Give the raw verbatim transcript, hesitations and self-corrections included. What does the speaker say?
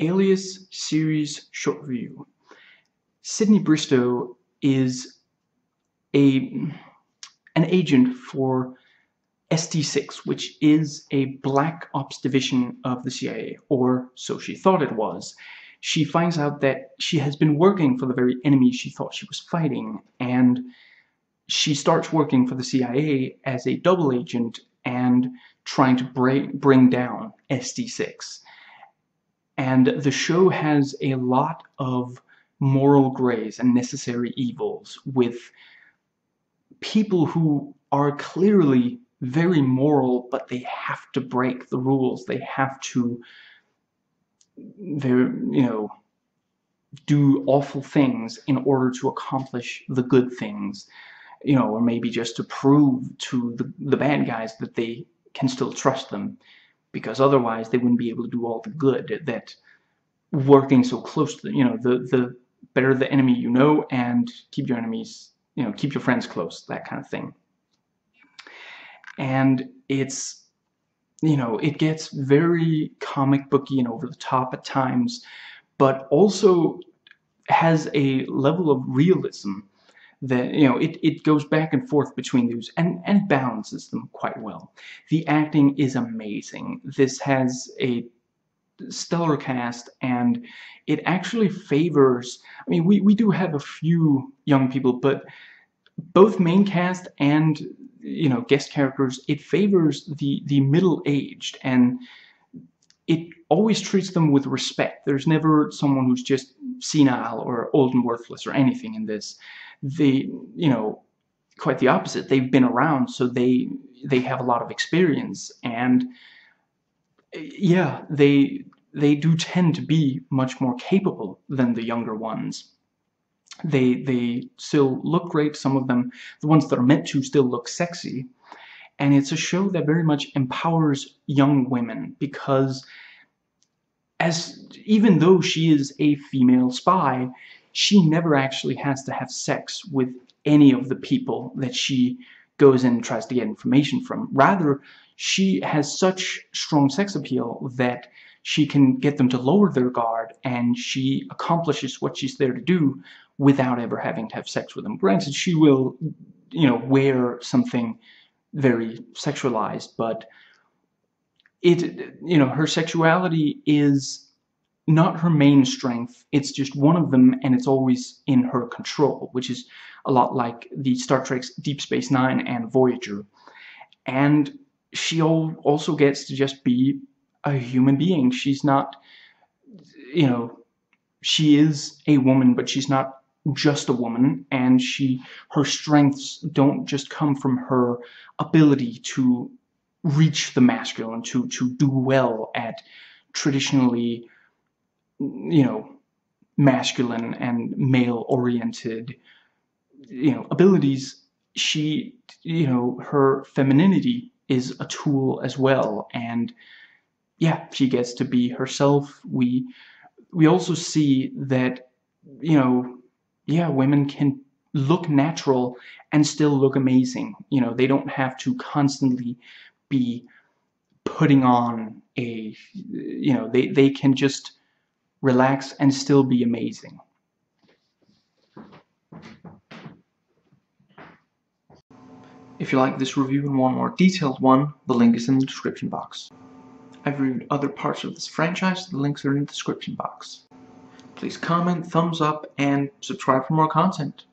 Alias series short review. Sydney Bristow is a an agent for S D six, which is a black ops division of the C I A, or so she thought it was. She finds out that she has been working for the very enemy she thought she was fighting, and she starts working for the C I A as a double agent and trying to bring bring down S D six. And the show has a lot of moral grays and necessary evils with people who are clearly very moral, but they have to break the rules. They have to, you know, do awful things in order to accomplish the good things, you know, or maybe just to prove to the, the bad guys that they can still trust them, because otherwise they wouldn't be able to do all the good that working so close to, you know, the, the better the enemy you know, and keep your enemies, you know, keep your friends close, that kind of thing. And it's, you know, it gets very comic booky and over the top at times, but also has a level of realism that, you know, it, it goes back and forth between these and, and balances them quite well. The acting is amazing. This has a stellar cast, and it actually favors, I mean, we, we do have a few young people, but both main cast and, you know, guest characters, it favors the, the middle-aged, and it always treats them with respect. There's never someone who's just senile or old and worthless or anything in this. They, you know, quite the opposite. They've been around, so they, they have a lot of experience, and yeah, they, they do tend to be much more capable than the younger ones. They, they still look great, some of them. The ones that are meant to still look sexy. And it's a show that very much empowers young women, because as even though she is a female spy, she never actually has to have sex with any of the people that she goes in and tries to get information from. Rather, she has such strong sex appeal that she can get them to lower their guard, and she accomplishes what she's there to do without ever having to have sex with them. Granted, she will, you know, wear something very sexualized, but it, you know, her sexuality is not her main strength. It's just one of them, and it's always in her control, which is a lot like the Star Trek's Deep Space Nine and Voyager. And she also gets to just be a human being. She's not, you know, she is a woman, but she's not just a woman, and she, her strengths don't just come from her ability to reach the masculine, to, to do well at traditionally, you know, masculine and male-oriented, you know, abilities. She, you know, her femininity is a tool as well, and yeah, she gets to be herself. We we also see that, you know, yeah, women can look natural and still look amazing. You know, they don't have to constantly be putting on a, you know, they, they can just relax and still be amazing. If you like this review and want a more detailed one, the link is in the description box. I've reviewed other parts of this franchise, the links are in the description box. Please comment, thumbs up, and subscribe for more content.